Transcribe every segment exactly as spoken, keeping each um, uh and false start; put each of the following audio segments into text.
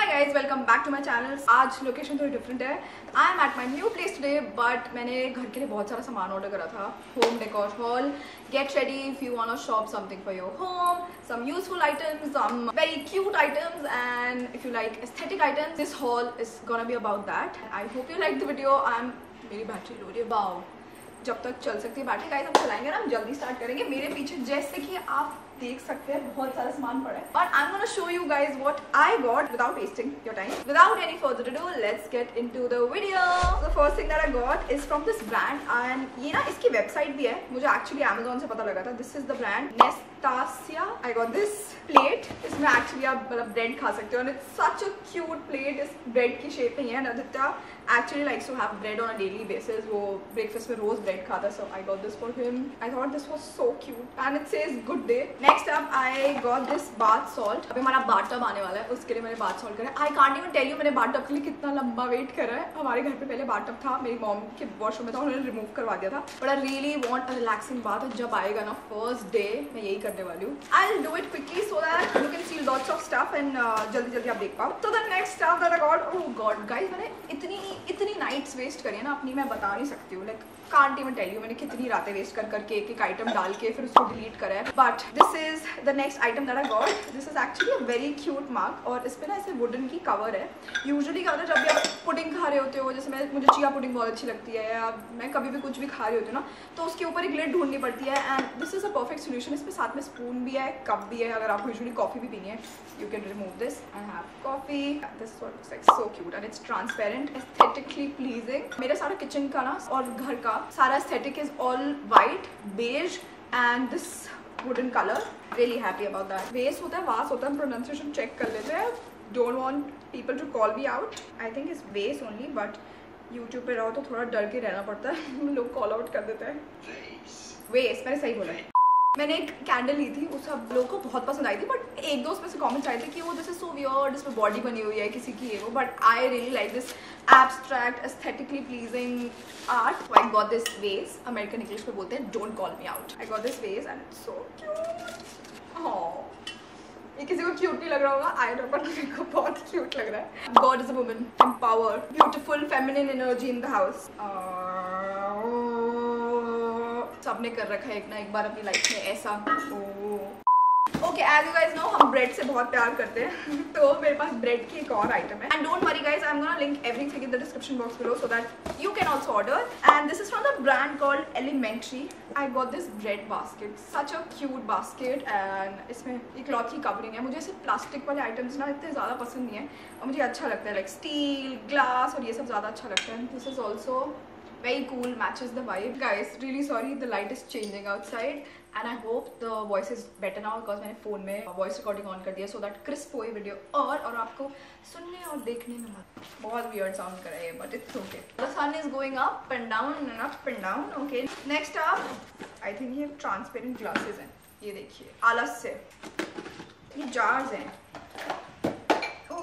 Hi guys, welcome back to my channel. आज location थोड़ी different है। I am at my new place today, but मैंने घर के लिए बहुत सारा सामान ऑर्डर करा था। Home decor haul, get ready if you want to shop something for your home, some useful items, some very cute items and if you like aesthetic items, this haul is gonna be about that. I hope you like the video. I am मेरी battery लो रही है, wow जब तक चल सकती है battery. Guys हम चलाएंगे ना, हम जल्दी स्टार्ट करेंगे। मेरे पीछे जैसे कि आप देख सकते हैं बहुत सारा सामान पड़ा है, और I am gonna show you guys what I got without wasting your time. Without any further ado, let's get into the video. The first thing that I got is from this brand, and ये ना इसकी website भी है, मुझे actually Amazon से पता लगा था। This is the brand Nestasia. I got this plate. इसमें एक्चुअली आप मतलब ब्रेड खा सकते हो, and it's such a cute plate. इस ब्रेड की शेप में है, and Aditya actually likes to have bread on a daily basis. वो ब्रेकफास्ट में रोज ब्रेड खाता है, so I got this for him. I thought this was so cute, and it says good day. Next up I got this bath salt. अभी हमारा bath tub आने वाला है, उसके लिए मैंने बाथ सॉल्ट करा है। I can't even tell you मैंने बाथ टब के लिए कितना लंबा वेट करा है। हमारे घर पे पहले बाथ टब था, मेरी मॉम के वॉशरूम में था, उन्होंने रिमूव करवा दिया था। But I really want a relaxing bath, और जब आएगा ना फर्स्ट डे मैं यही करने वाली हूँ। I will do it quickly so that you can see lots of stuff and जल्दी जल्दी आप देख पाओ। So the next stuff that I got, oh God guys मैंने इतनी इतनी नाइट्स वेस्ट करी है ना अपनी, मैं बता नहीं सकती हूँ। Like can't even tell you मैंने कितनी रातें वेस्ट कर करके एक एक आइटम डाल के फिर उसको डिलीट करा है। But this is the next item that I got. This is actually a very cute mug, और इस पर ना ऐसे वुडन की कवर है। यूजुअली क्या होता है जब भी आप पुडिंग खा रहे होते हो, जैसे मैं मुझे चिया पुडिंग बहुत अच्छी लगती है, या मैं कभी भी कुछ भी खा रही होती हूँ ना, तो उसके ऊपर एक लिड ढूंढनी पड़ती है, and this is a perfect solution. इस पर साथ में स्पून भी है, कप भी है। अगर आपको यूजुअली कॉफी भी पीनी है, you can remove this and have coffee. This looks like so cute and it's transparent, aesthetically pleasing. मेरा सारा किचन का ना और घर का सारा aesthetic is all white, beige and this wooden color. Really happy about that. Vase होता है, vase होता है। Pronunciation check कर लेते हैं। Don't want people to call me out. I think it's vase only, but YouTube पे रहो तो थोड़ा डर के रहना पड़ता है, लोग call out कर देते हैं। Vase, मैंने सही बोला है। मैंने एक कैंडल ली थी, उस सब लोगों को बहुत पसंद आई थी, बट एक दो उसमें से कमेंट्स आए थे कि वो जैसे सो वियर्ड, इसमें बॉडी बनी हुई है किसी की, ये वो। But I really like this abstract aesthetically pleasing art. I got this vase, American English में बोलते हैं don't call me out. I got this vase and it's so cute. ये किसी को क्यूट नहीं लग रहा होगा, आई डोंट नो, बट मेरे को बहुत क्यूट लग रहा है। God is a woman, empowered, beautiful, feminine energy in the house. सबने कर रखा है एक ना एक बार अपनी लाइफ में ऐसा। Okay as you guys know, हम ब्रेड से बहुत प्यार करते हैं तो मेरे पास ब्रेड की एक और आइटम है। And don't worry guys, I am gonna link everything in the description box below so that you can also order. And this is from the brand called Elementary. I got this bread basket, such a cute basket, and इसमें एक cloth की covering है। मुझे ऐसे plastic वाले items ना इतने ज़्यादा पसंद नहीं है, और मुझे अच्छा लगता है लाइक स्टील, ग्लास और ये सब ज़्यादा अच्छा लगता है। This is also very cool, matches the vibe. Guys, really sorry the light is changing outside and I hope the voice is better now, because मैंने phone में voice recording on कर दिया so that crisp हो ये video और और आपको सुनने और देखने में मत। बहुत weird sound कर रहा है, but it's okay. The sun is going up and down and up and down. Okay. Next up, I think ये transparent glasses हैं। ये देखिए आलस से ये jars हैं।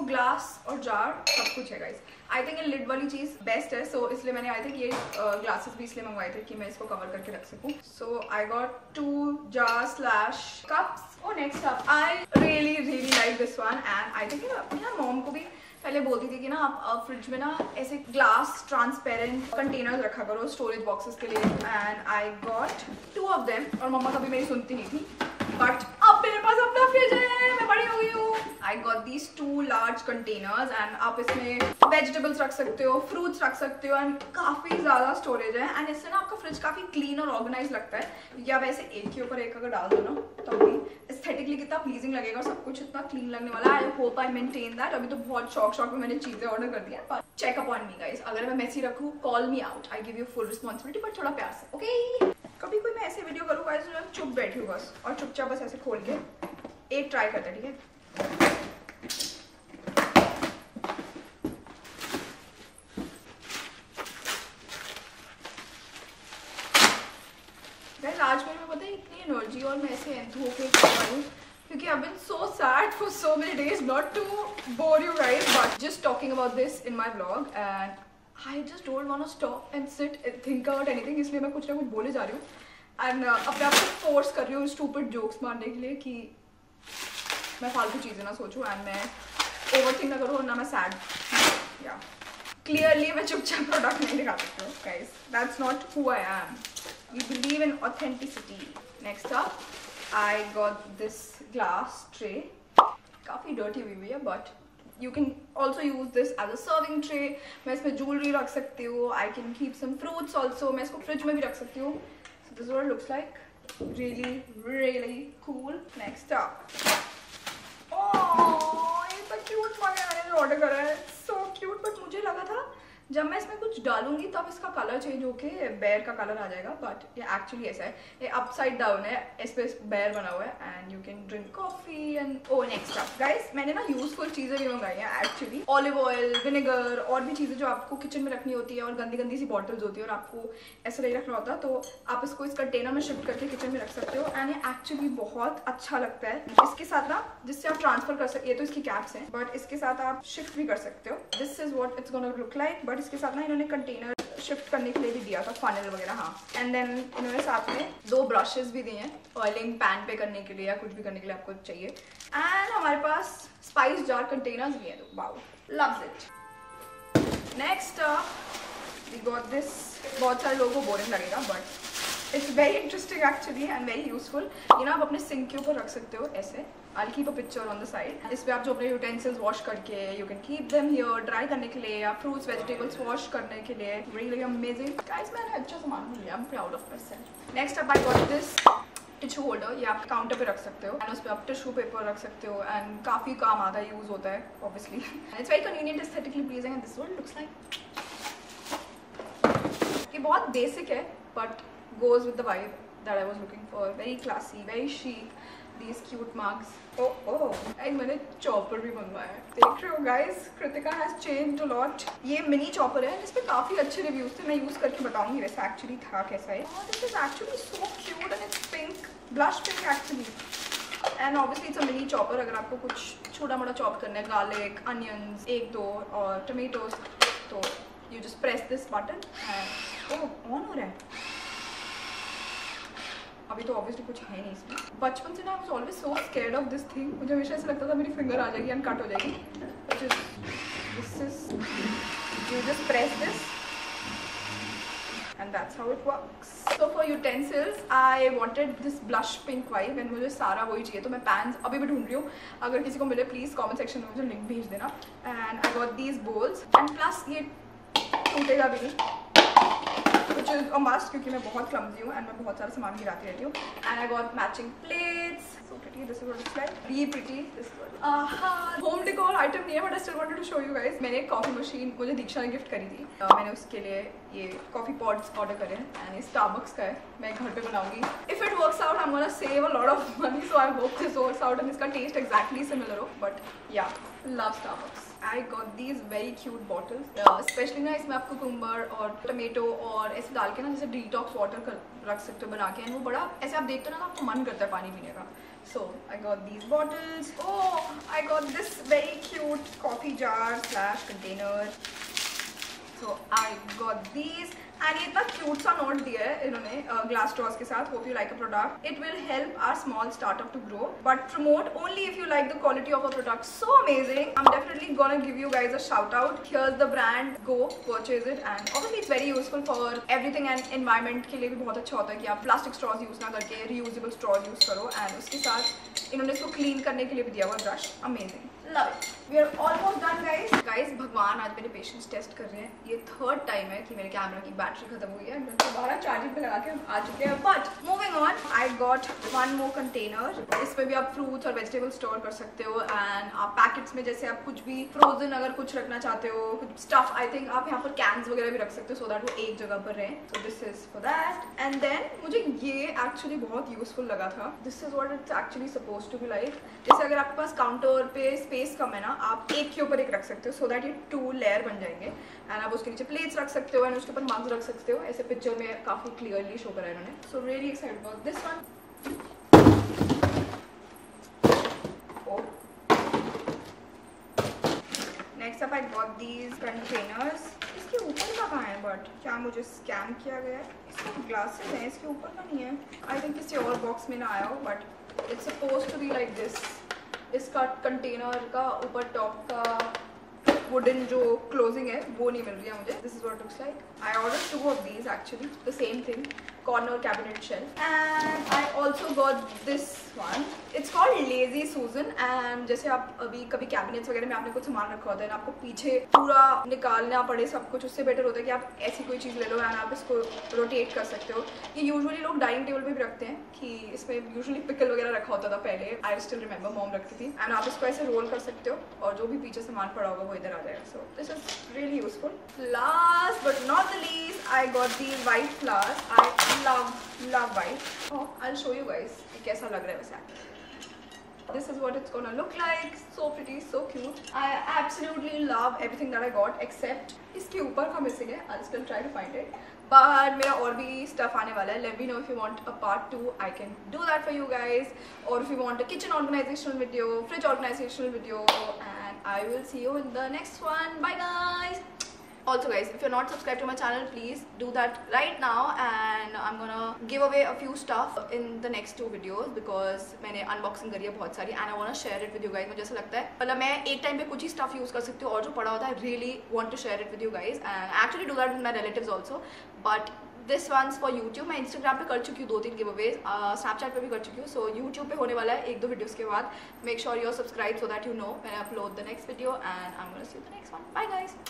ग्लास और जार सब कुछ है गाइस। आई थिंक ये लिड वाली चीज़ बेस्ट है, सो so, इसलिए मैंने आई थिंक ये ग्लासेस uh, भी इसलिए मंगवाए थे कि मैं इसको कवर करके रख सकूं। So I got two jar slash cups. और next up I really really like this one, and I think अपनी ना मॉम को भी पहले बोलती थी कि ना आप फ्रिज में ना ऐसे ग्लास ट्रांसपेरेंट कंटेनर रखा करो स्टोरेज बॉक्सेस के लिए, and I got two of them. और मम्मा कभी मेरी सुनती नहीं थी, बट अब मेरे पास अपना फ्रिज है, मैं बड़ी हो गई हूँ। I got these two large containers, and आप इसमें वेजिटेबल्स रख सकते हो, फ्रूट्स रख सकते हो, एंड काफ़ी ज़्यादा स्टोरेज है, एंड इससे ना आपका फ्रिज काफ़ी क्लीन और ऑर्गेनाइज लगता है। या वैसे एक के ऊपर एक अगर डाल दो ना तो भी एस्थेटिकली कितना प्लीजिंग लगेगा, और सब कुछ इतना क्लीन लगने वाला। I hope I maintain that. अभी तो बहुत शौक शौक में मैंने चीज़ें ऑर्डर कर दी हैं, पर चेक अपॉन मी गाइज, अगर मैं मैसी रखूँ call me out, I give you full responsibility, but थोड़ा प्यार से ओके। कभी कोई मैं ऐसे वीडियो करूँ गाइज जो मैं चुप बैठी हूँ बस, और चुपचाप बस ऐसे खोल के एक ट्राई करते हैं, ठीक है। आज मेरे में पता है इतनी एनर्जी, और मैं ऐसे धो के करूँ क्योंकि I been so sad for so many days. Not to bore you guys, but just talking about this in my blog, and I just don't want to stop and sit and think about anything, इसलिए मैं कुछ ना कुछ बोले जा रही हूँ, and अपने आप को फोर्स कर रही हूँ स्टूपिड जोक्स मारने के लिए कि मैं फालतू चीज़ें ना सोचूं, एंड मैं ओवरथिंक ना करो और ना मैं सैड या क्लियरली मैं चुपचाप प्रोडक्ट नहीं दिखा सकती हूँ guys, that's not who I am. You believe in authenticity. Next up, I got this glass tray. काफी dirty हुई हुई है, but you can also use this as a serving tray. मैं इसमें jewelry रख सकती हूँ. I can keep some fruits also. मैं इसको fridge में भी रख सकती हूँ. So this is what it looks like. Really, really cool. Next up, oh, इतना cute मांगा मैंने जो order करा है. So cute, but मुझे लगा था जब मैं इसमें कुछ डालूंगी तब इसका कलर चेंज होके बेयर का कलर आ जाएगा, बट ये एक्चुअली ऐसा है, ये अपसाइड डाउन है, इस पे बेयर बना हुआ है and you can drink coffee and O. Next up guys, मैंने ना यूजफुल चीज़ें भी मंगाई हैं एक्चुअली, ऑलिव ऑयल, विनेगर और भी चीज़ें जो आपको किचन में रखनी होती है और गंदी गंदी सी बॉटल्स होती है और आपको ऐसा नहीं रखना होता, तो आप इसको इस कंटेनर में शिफ्ट करके किचन में रख सकते हो एंड ये एक्चुअली बहुत अच्छा लगता है. इसके साथ ना जिससे आप ट्रांसफर कर सकते, ये तो इसकी कैप्स हैं बट इसके साथ आप शिफ्ट भी कर सकते हो. This is what it's gonna look like. But इसके साथ ना इन्होंने कंटेनर शिफ्ट करने के लिए भी दिया था, फाइनल वगैरह. हाँ, एंड देन इन्होंने साथ में दो ब्रशेस भी दिए हैं ऑयलिंग पैन पे करने के लिए या कुछ भी करने के लिए आपको चाहिए. एंड हमारे पास स्पाइस जार कंटेनर्स भी हैं. Wow, loves it. Next we got this. बहुत सारे लोगों को बोरिंग लगेगा but it's very interesting actually and very useful. ये ना आप अपने सिंक के ऊपर रख सकते हो ऐसे. I'll keep a picture on the side. इस पर आप जो अपने utensils wash करके you can keep them here, dry करने के लिए या fruits vegetables wash करने के लिए. Really amazing guys, मैंने अच्छा सामान मिला. I'm proud of myself. Next up I got this tissue holder. ये आप काउंटर पे रख सकते हो एंड उस पर आप टिश्यू पेपर रख सकते हो एंड काफ़ी काम आता है, यूज़ होता है obviously. It's very convenient, aesthetically pleasing and this what it looks like. ये बहुत बेसिक है but goes with the vibe that I was looking for. Very classy, very chic. These cute mugs. Oh oh. And मैंने chopper भी मंगवाया है. देख रहे हो guys, Kritika has changed a lot. ये मिनी चॉपर है जिसपे काफ़ी अच्छे रिव्यूज थे. मैं यूज़ करके बताऊंगी वैसे एक्चुअली था कैसा है. Oh, this is actually so cute and it's pink, blush pink actually. And obviously it's a mini chopper. अगर आपको कुछ छोटा मोटा चॉप करना है, गार्लिक, अनियंस, एक दो और टमेटोज, तो you just press this button and oh, on हो रहा है. अभी तो ऑब्वियसली कुछ है नहीं इसमें. बचपन से ना I was always so scared of this thing. मुझे हमेशा ऐसा लगता था मेरी फिंगर आ जाएगी एंड कट हो जाएगी. This is, you just press this and that's how it works. So for utensils I wanted this blush pink vibe and मुझे सारा वही चाहिए, तो मैं पैन्स अभी भी ढूंढ रही हूँ. अगर किसी को मिले प्लीज़ कॉमेंट सेक्शन में मुझे लिंक भेज देना. And I got these bowls and plus ये टूटेगा भी नहीं, which is a must क्योंकि मैं बहुत clumsy हूँ and मैं बहुत सारा सामान गिराती रहती हूँ. And I got matching plates. So pretty. This is what it's like. Be pretty. This is what. Aha. Home decor item नहीं है but I still wanted to show you guys. मैंने coffee machine मुझे दीक्षा ने gift करी थी. uh, मैंने उसके लिए ये coffee pods order करे हैं and ये Starbucks का है. मैं घर पे बनाऊंगी. If it works out, I'm gonna save a lot of money. So I hope this works out and इसका taste exactly similar हो. But yeah, love Starbucks. I got these very cute bottles. Especially ना इसमें आपको cucumber और tomato और ऐसे डाल के ना जैसे detox water कर रख सकते हो बना के एंड वो बड़ा ऐसे आप देखते हो ना आपको मन करता है पानी पीने का. So I got these bottles. Oh, I got this very cute coffee jar slash container. So I got these. And ये इतना क्यूट सा नोट दिया है इन्होंने ग्लास स्ट्रॉस के साथ. Hope you like a product. It will help our small startup to grow but promote only if you like the quality of a product. So amazing. I am definitely gonna give you guys a shout out. Here is the brand, go purchase it. And obviously it's very useful for everything and environment के लिए भी बहुत अच्छा होता है कि आप plastic straws use ना करके रीयूजेबल स्ट्रॉज यूज करो. एंड उसके साथ इन्होंने इसको क्लीन करने के लिए भी दिया हुआ brush. Amazing. Love it. We are almost done guys. Guys, भगवान आज मेरे पेशेंस टेस्ट कर रहे हैं. ये थर्ड टाइम है कि मेरे कैमरा की बैटरी खत्म हुई है. दोबारा चार्जिंग पे लगा के हम आ चुके हैं. But moving on, I got one more container. इसमें भी आप फ्रूट्स और वेजिटेबल स्टोर कर सकते हो एंड आप पैकेट्स में जैसे आप कुछ भी फ्रोजन अगर कुछ रखना चाहते हो, कुछ स्टफ, आई थिंक आप यहाँ पर कैंस वगैरह भी रख सकते हो सो दैट वो एक जगह पर रहें. So this is for that. And then मुझे ये एक्चुअली बहुत यूजफुल लगा था. This is what it's actually suppose to be like. जैसे अगर आपके पास काउंटर पे स्पेस कम है ना, आप एक के ऊपर एक रख सकते हो सो दैट ये टू लेयर बन जाएंगे. एंड आप उसके नीचे प्लेट्स रख सकते हो एंड उसके ऊपर मग्स रख सकते हो. ऐसे पिक्चर में काफ़ी क्लियरली शो करा है इन्होंने. So really excited about this one. Next up I got these containers. इसके ऊपर का कहाँ है बट, क्या मुझे स्कैम किया गया है? इसके ग्लासेस हैं, इसके ऊपर का नहीं है. आई थिंक किसी और बॉक्स में ना आया हो but it's suppose to be like this. इसका कंटेनर का ऊपर टॉप का वुडन जो क्लोजिंग है वो नहीं मिल रही है मुझे. This is what looks like. I ordered two of these actually the same thing corner cabinet shelf and I also got this one. It's called lazy Susan. And जैसे आप अभी कभी कैबिनेट्स वगैरह में आपने कुछ सामान रखा होता है ना, आपको पीछे पूरा निकालना पड़े सब कुछ, उससे बेटर होता है कि आप ऐसी कोई चीज़ ले लो एंड आप इसको रोटेट कर सकते हो. ये यूजुअली लोग डाइनिंग टेबल पे भी रखते हैं कि इसमें यूजुअली पिकल वगैरह रखा होता था पहले. आई स्टिल रिमेंबर मॉम रखती थी. एंड आप इसको ऐसे रोल कर सकते हो और जो भी पीछे सामान पड़ा होगा वो इधर आ जाएगा. So this is really useful. Last but not the least I got the white flowers. I love love white. I will show you guys कैसा लग रहा है वैसे. This is what it's gonna look like. So pretty, so cute. I absolutely love everything that I got except इसके ऊपर का missing है. I'll still try to find it. But मेरा और भी stuff आने वाला है. Let me know if you want a part two. I can do that for you guys. Or if you want a kitchen organizational video, fridge organizational video, and I will see you in the next one. Bye guys. Also guys, if you're not subscribed to my channel, please do that right now. And I'm gonna give away a few stuff in the next two videos because मैंने unboxing करी है बहुत सारी and I wanna share it with you guys. मुझे ऐसा लगता है मतलब मैं एक टाइम पे कुछ ही stuff use कर सकती हूँ और जो पड़ा होता है really want to share it with you guys and actually do that with my relatives also. But this one's for YouTube. मैं Instagram पे कर चुकी हूँ दो तीन giveaways, uh, Snapchat पे भी कर चुकी हूँ. So YouTube पे होने वाला है एक दो videos के बाद. Make sure you're subscribed so that you know when I upload the next video and I'm gonna see you in the next one. Bye guys.